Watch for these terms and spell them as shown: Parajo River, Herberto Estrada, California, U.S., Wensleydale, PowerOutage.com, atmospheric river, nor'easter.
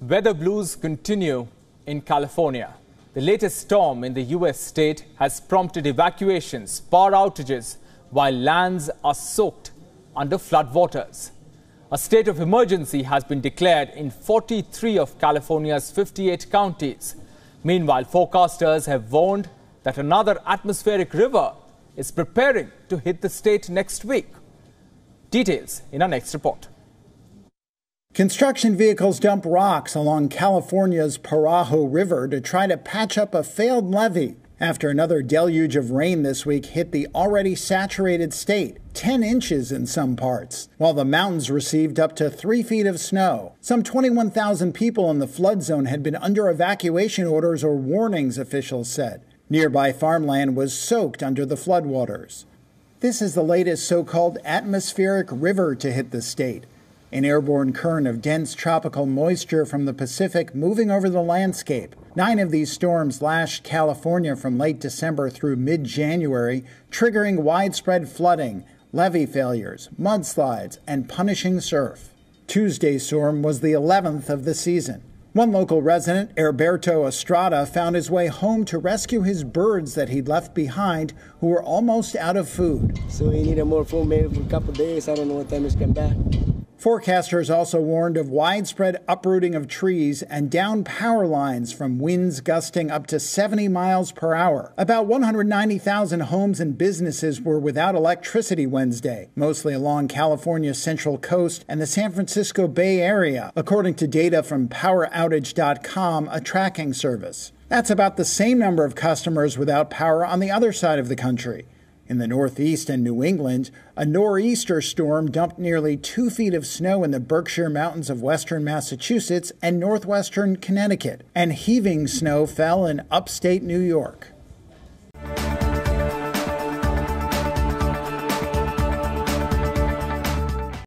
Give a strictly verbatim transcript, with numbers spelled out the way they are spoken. Weather blues continue in California. The latest storm in the U S state has prompted evacuations, power outages, while lands are soaked under floodwaters. A state of emergency has been declared in forty-three of California's fifty-eight counties. Meanwhile, forecasters have warned that another atmospheric river is preparing to hit the state next week. Details in our next report. Construction vehicles dump rocks along California's Parajo River to try to patch up a failed levee after another deluge of rain this week hit the already saturated state, ten inches in some parts, while the mountains received up to three feet of snow. Some twenty-one thousand people in the flood zone had been under evacuation orders or warnings, officials said. Nearby farmland was soaked under the floodwaters. This is the latest so-called atmospheric river to hit the state. An airborne current of dense tropical moisture from the Pacific moving over the landscape. Nine of these storms lashed California from late December through mid-January, triggering widespread flooding, levee failures, mudslides, and punishing surf. Tuesday's storm was the eleventh of the season. One local resident, Herberto Estrada, found his way home to rescue his birds that he'd left behind, who were almost out of food. So he needed more food maybe for a couple of days. I don't know what time he's come back. Forecasters also warned of widespread uprooting of trees and downed power lines from winds gusting up to seventy miles per hour. About one hundred ninety thousand homes and businesses were without electricity Wednesday, mostly along California's central coast and the San Francisco Bay Area, according to data from Power Outage dot com, a tracking service. That's about the same number of customers without power on the other side of the country. In the Northeast and New England, a nor'easter storm dumped nearly two feet of snow in the Berkshire Mountains of western Massachusetts and northwestern Connecticut, and heaving snow fell in upstate New York.